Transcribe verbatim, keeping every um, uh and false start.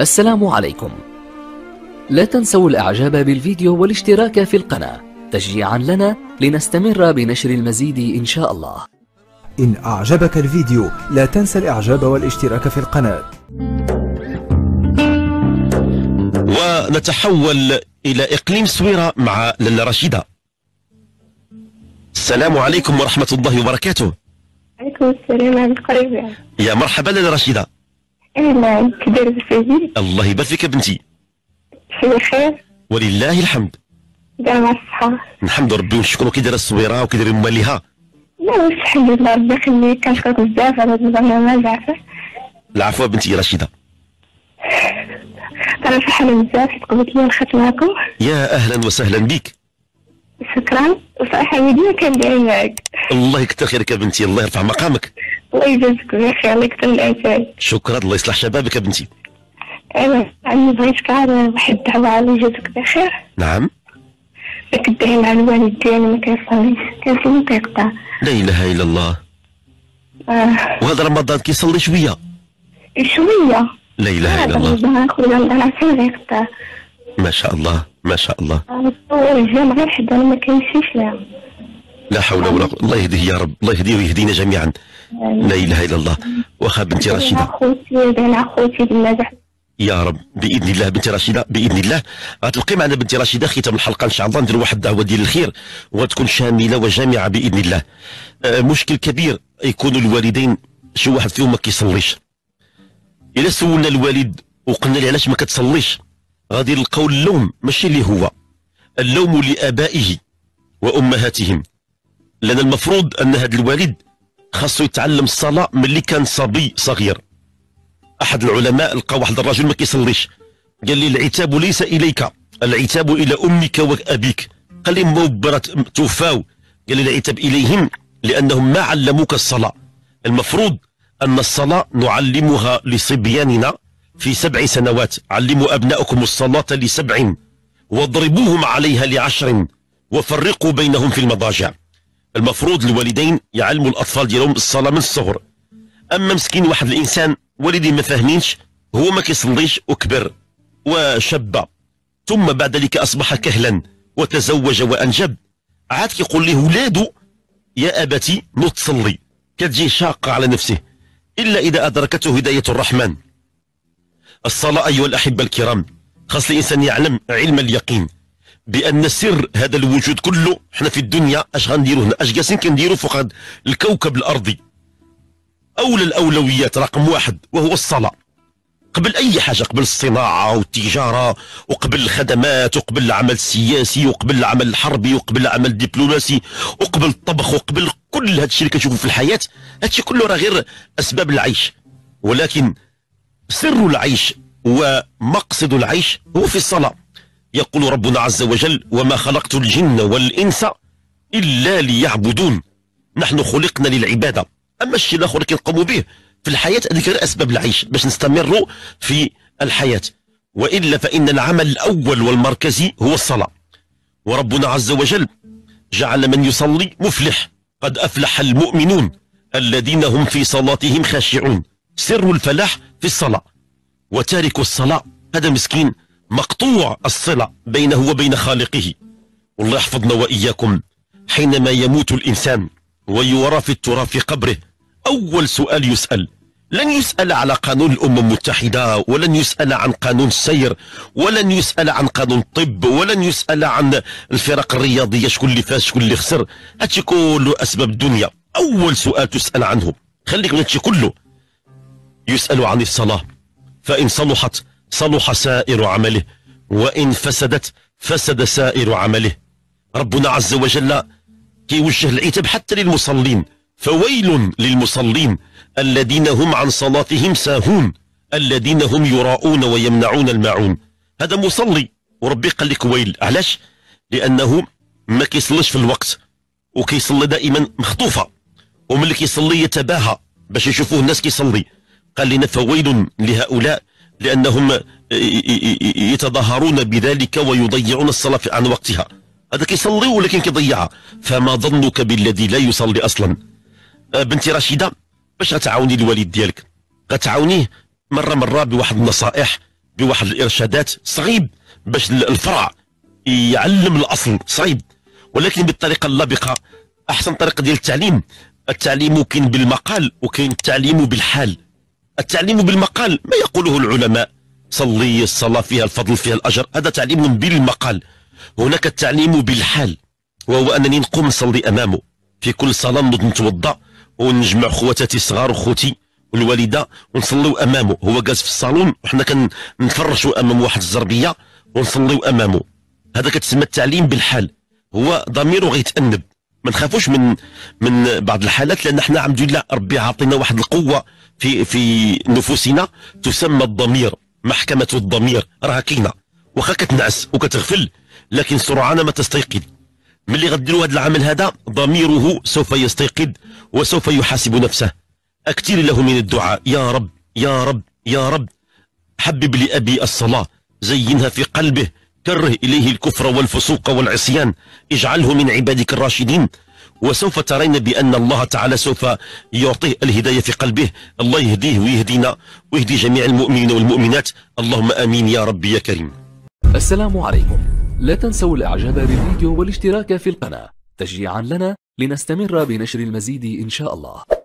السلام عليكم. لا تنسوا الاعجاب بالفيديو والاشتراك في القناة تشجيعا لنا لنستمر بنشر المزيد ان شاء الله. ان اعجبك الفيديو لا تنسى الاعجاب والاشتراك في القناة. ونتحول الى اقليم سويرة مع للا رشيدة. السلام عليكم ورحمة الله وبركاته. عليكم السلام على القريب. يا مرحبا للا رشيدة. اهلا كي داير بخير؟ الله يبارك فيك بنتي. بخير؟ ولله الحمد. دايما الصحة. نحمد ربي ونشكرو. كي دايرة الصويرة وكي دايرين ماليها؟ لا الحمد لله ربي يخليك. كنشكرك بزاف على هاد البرنامج. عفوا. العفو بنتي رشيدة. أنا فرحانة بزاف حيت قبلت لي الخط معاكم. يا أهلا وسهلا بك. شكرا وصراحة وديا كندعي معاك. الله يكثر خيرك يا بنتي، الله يرفع مقامك. الله يجازيك بخير، الله يكثر من العافية. شكرا، الله يصلح شبابك يا بنتي. ايوا عندي بغيت كاع واحد الدعوة. الله يجازيك بخير. نعم. كندعي مع الوالد ديالي ما كيصليش، كيصلي كيقطع. لا اله الا الله. اه وهذا رمضان كيصلي شوية. شوية. لا اله الا الله. رمضان يخرج رمضان عشرين غيقطع. ما شاء الله ما شاء الله. الجامع غير حدا ما كيمشيش لها. لا حول ولا قوة. الله يهديه يا رب، الله يهديه ويهدينا جميعا. لا اله الا الله. واخا بنتي رشيدة. خوتي دايرة خوتي بالنجاح. يا رب باذن الله بنتي رشيدة، باذن الله غتبقي معنا بنتي رشيدة. ختام الحلقة ان شاء الله نديروا واحد الدعوة ديال الخير وتكون شاملة وجامعة باذن الله. آه مشكل كبير يكونوا الوالدين شي واحد فيهم ما كيصليش. إلا سولنا الوالد وقلنا له علاش ما كتصليش غادي نلقاو اللوم ماشي اللي هو اللوم لآبائه وأمهاتهم، لأن المفروض أن هذا الوالد خاصو يتعلم الصلاة ملي كان صبي صغير. أحد العلماء لقى واحد الرجل ما كيصليش، قال لي العتاب ليس إليك، العتاب إلى أمك وأبيك. قال لي مبرة توفاو، قال لي العتاب إليهم لأنهم ما علموك الصلاة. المفروض أن الصلاة نعلمها لصبياننا في سبع سنوات. علموا أبنائكم الصلاة لسبع واضربوهم عليها لعشر وفرقوا بينهم في المضاجع. المفروض الوالدين يعلموا الأطفال ديالهم الصلاة من الصغر. أما مسكين واحد الإنسان والدي ما فاهمينش، هو ما كيصليش وكبر وشاب ثم بعد ذلك أصبح كهلا وتزوج وأنجب، عاد كيقول له ولادو يا أبتي نوض صلي، كتجي شاقة على نفسه. إلا إذا أدركته هداية الرحمن. الصلاة أيها الأحبة الكرام خاص الإنسان يعلم علم اليقين بأن سر هذا الوجود كله، حنا في الدنيا أش غنديرو هنا، أش جالسين كنديرو فوق هذا الكوكب الأرضي. أولى الأولويات رقم واحد وهو الصلاة، قبل أي حاجة، قبل الصناعة والتجارة وقبل الخدمات وقبل العمل السياسي وقبل العمل الحربي وقبل العمل الدبلوماسي وقبل الطبخ وقبل كل هذا الشيء اللي كتشوفوا في الحياة. هذا الشيء كله راه غير أسباب العيش، ولكن سر العيش ومقصد العيش هو في الصلاة. يقول ربنا عز وجل وما خلقت الجن والإنس إلا ليعبدون. نحن خلقنا للعبادة، أما الشيء الآخر اللي كنقوموا به في الحياة هذيك غير أسباب العيش باش نستمروا في الحياة، وإلا فإن العمل الأول والمركزي هو الصلاة. وربنا عز وجل جعل من يصلي مفلح، قد أفلح المؤمنون الذين هم في صلاتهم خاشعون. سر الفلاح في الصلاة، وتارك الصلاة هذا مسكين مقطوع الصلة بينه وبين خالقه. والله يحفظنا وإياكم. حينما يموت الإنسان ويورى في التراب في قبره، أول سؤال يسأل، لن يسأل على قانون الأمم المتحدة، ولن يسأل عن قانون السير، ولن يسأل عن قانون الطب، ولن يسأل عن الفرق الرياضية شكون اللي فاز شكون اللي خسر. هادشي كله أسباب الدنيا، أول سؤال تسأل عنه. خليك من هادشي كله، يسأل عن الصلاة. فإن صلحت صلح سائر عمله، وإن فسدت فسد سائر عمله. ربنا عز وجل كيوجه العتاب حتى للمصلين، فويل للمصلين الذين هم عن صلاتهم ساهون، الذين هم يراؤون ويمنعون الماعون. هذا مصلي وربي قال لك ويل، علاش؟ لأنه ما كيصليش في الوقت وكيصلي دائما مخطوفة، وملي كيصلي يتباهى باش يشوفوه الناس كيصلي. قال لنا فويل لهؤلاء لأنهم يتظاهرون بذلك ويضيعون الصلاة عن وقتها. هذا كيصلي ولكن كيضيعها. فما ظنك بالذي لا يصلي أصلا؟ بنتي رشيدة باش غتعاوني الوالد ديالك، غتعاونيه مرة مرة بواحد النصائح بواحد الارشادات، صعيب باش الفرع يعلم الاصل، صعيب. ولكن بالطريقه اللبقه، احسن طريقه ديال التعليم، التعليم كاين بالمقال وكاين التعليم بالحال. التعليم بالمقال ما يقوله العلماء، صلي الصلاه فيها الفضل فيها الاجر، هذا تعليم بالمقال. هناك التعليم بالحال، وهو انني نقوم نصلي امامه في كل صلاه، نوض نتوضا ونجمع خواتاتي الصغار وخوتي والوالده ونصليو امامه، هو جالس في الصالون وحنا كنفرشوا امام واحد الزربيه ونصليو امامه. هذا كتسمى التعليم بالحال، هو ضميره غيتأنب. ما نخافوش من من بعض الحالات، لان احنا الحمد لله ربي عاطينا واحد القوه في في نفوسنا تسمى الضمير، محكمه الضمير راها كاينه، واخا كتنعس وكتغفل لكن سرعان ما تستيقظ. ملي غديروا هذا العمل هذا ضميره سوف يستيقظ وسوف يحاسب نفسه. اكثر له من الدعاء، يا رب يا رب يا رب، حبب لابي الصلاه، زينها في قلبه، كره اليه الكفر والفسوق والعصيان، اجعله من عبادك الراشدين. وسوف ترين بان الله تعالى سوف يعطيه الهدايه في قلبه، الله يهديه ويهدينا ويهدي جميع المؤمنين والمؤمنات، اللهم امين يا رب يا كريم. السلام عليكم، لا تنسوا الاعجاب بالفيديو والاشتراك في القناه تشجيعا لنا لنستمر بنشر المزيد ان شاء الله.